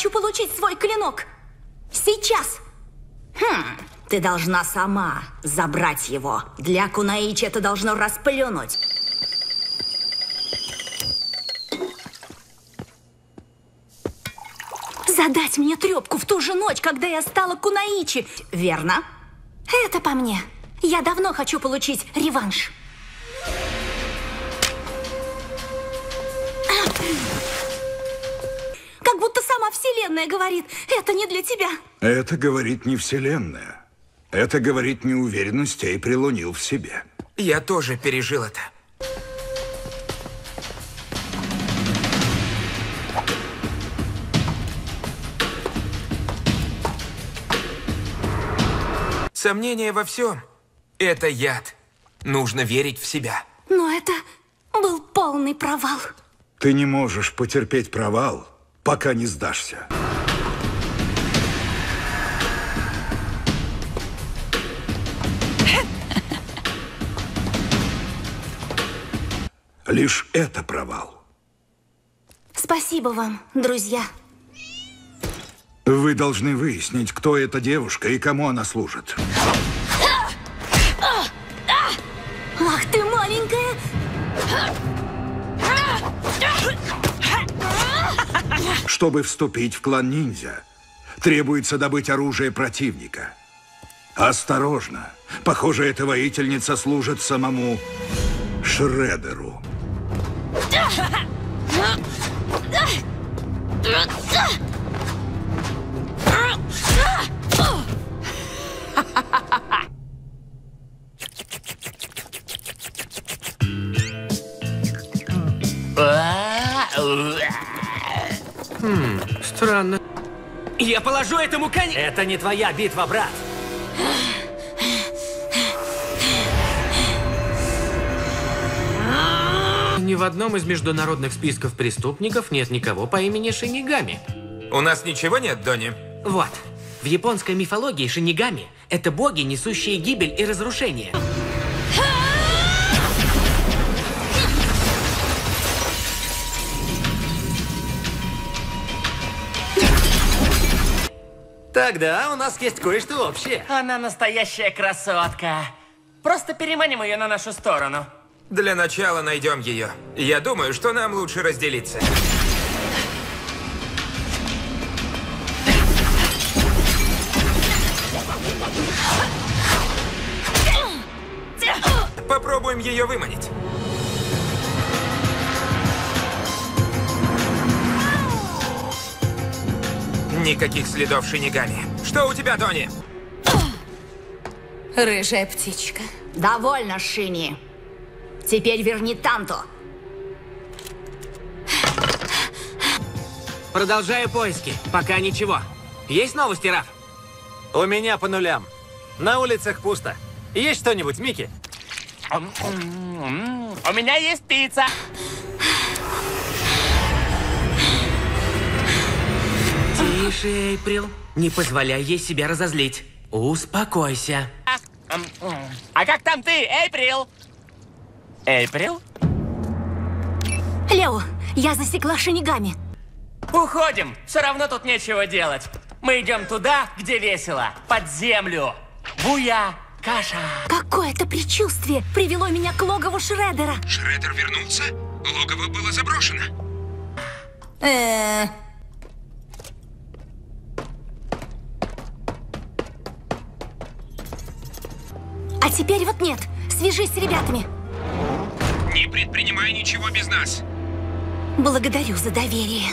хочу получить свой клинок. Сейчас. Хм, ты должна сама забрать его. Для Кунаичи это должно расплюнуть. Задать мне трёпку в ту же ночь, когда я стала Кунаичи. Верно? Это по мне. Я давно хочу получить реванш. Как будто сама Вселенная говорит, это не для тебя. Это говорит не Вселенная. Это говорит неуверенность, и прилунил в себе. Я тоже пережил это. Сомнение во всем. Это яд. Нужно верить в себя. Но это был полный провал. Ты не можешь потерпеть провал, пока не сдашься. Лишь это провал. Спасибо вам, друзья. Вы должны выяснить, кто эта девушка и кому она служит. Ах ты маленькая! Чтобы вступить в клан ниндзя, требуется добыть оружие противника. Осторожно! Похоже, эта воительница служит самому Шреддеру. Странно. Я положу этому конец. Это не твоя битва, брат. Ни в одном из международных списков преступников нет никого по имени Шинигами. У нас ничего нет, Донни? Вот. В японской мифологии Шинигами – это боги, несущие гибель и разрушение. Тогда у нас есть кое-что общее. Она настоящая красотка. Просто переманим ее на нашу сторону. Для начала найдем ее. Я думаю, что нам лучше разделиться. Попробуем ее выманить. Никаких следов Шинигами. Что у тебя, Тони? Рыжая птичка. Довольно, Шини. Теперь верни Танту. Продолжаю поиски. Пока ничего. Есть новости, Раф? У меня по нулям. На улицах пусто. Есть что-нибудь, Микки? У меня есть пицца. Тише, Эйприл. Не позволяй ей себя разозлить. Успокойся. А как там ты, Эйприл? Эйприл? Лео, я засекла Шинигами. Уходим. Все равно тут нечего делать. Мы идем туда, где весело. Под землю. Буя. Каша. Какое-то предчувствие привело меня к логову Шреддера. Шреддер вернулся? Логово было заброшено. А теперь вот нет. Свяжись с ребятами. Не предпринимай ничего без нас. Благодарю за доверие.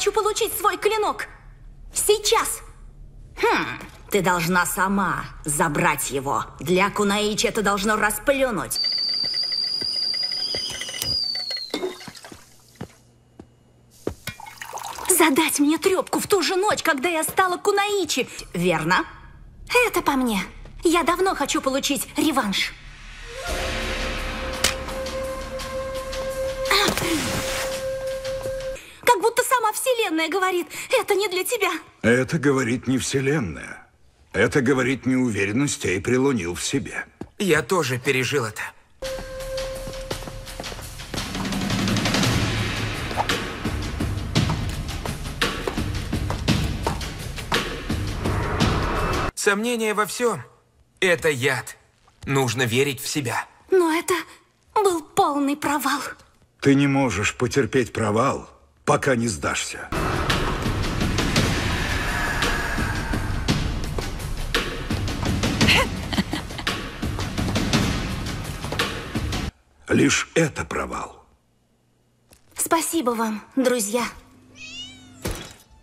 хочу получить свой клинок. Сейчас. Хм, ты должна сама забрать его. Для Кунаичи это должно расплюнуть. Задать мне трёпку в ту же ночь, когда я стала Кунаичи. Верно? Это по мне. Я давно хочу получить реванш. Как будто сама Вселенная говорит, это не для тебя. Это говорит не Вселенная. Это говорит неуверенность и прилунил в себе. Я тоже пережил это. Сомнение во всем. Это яд. Нужно верить в себя. Но это был полный провал. Ты не можешь потерпеть провал, пока не сдашься. Лишь это провал. Спасибо вам, друзья.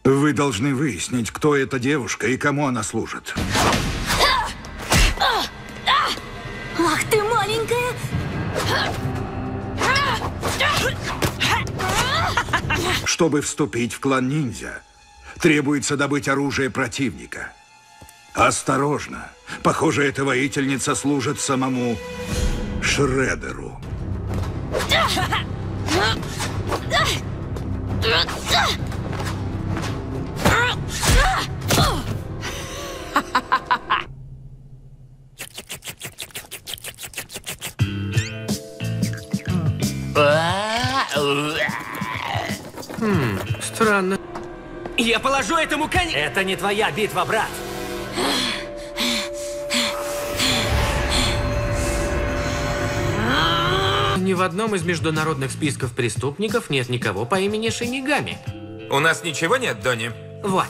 Вы должны выяснить, кто эта девушка и кому она служит. Ах ты маленькая! Чтобы вступить в клан ниндзя, требуется добыть оружие противника. Осторожно! Похоже, эта воительница служит самому Шреддеру. Странно. Я положу этому конец. Это не твоя битва, брат. Ни в одном из международных списков преступников нет никого по имени Шинигами. У нас ничего нет, Донни? Вот.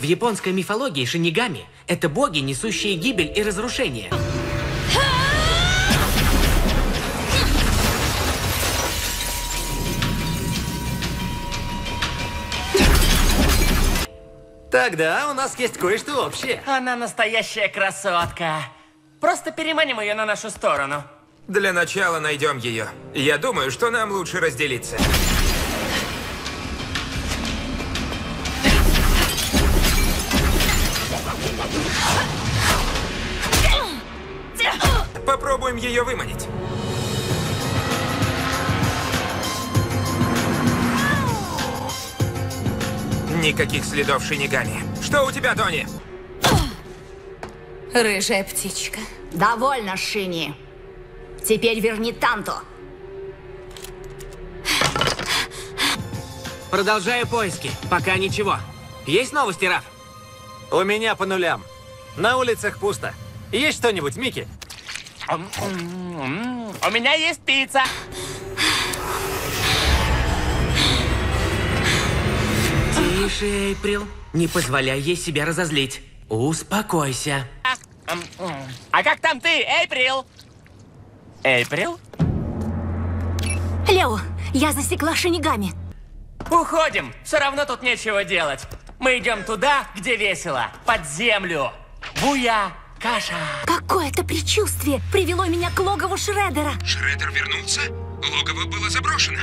В японской мифологии Шинигами – это боги, несущие гибель и разрушение. Тогда у нас есть кое-что общее. Она настоящая красотка. Просто переманим ее на нашу сторону. Для начала найдем ее. Я думаю, что нам лучше разделиться. Попробуем ее выманить. Никаких следов Шинигами. Что у тебя, Тони? Рыжая птичка. Довольно, Шини. Теперь верни Танту. Продолжаю поиски. Пока ничего. Есть новости, Раф? У меня по нулям. На улицах пусто. Есть что-нибудь, Микки? У меня есть пицца. Тише, Эйприл. Не позволяй ей себя разозлить. Успокойся. А как там ты, Эйприл? Эйприл? Лео, я засекла Шинигами. Уходим. Все равно тут нечего делать. Мы идем туда, где весело. Под землю. Буя. Каша. Какое-то предчувствие привело меня к логову Шреддера. Шреддер вернулся? Логово было заброшено.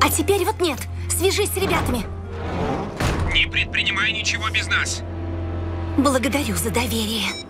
А теперь вот нет. Свяжись с ребятами. Не предпринимай ничего без нас. Благодарю за доверие.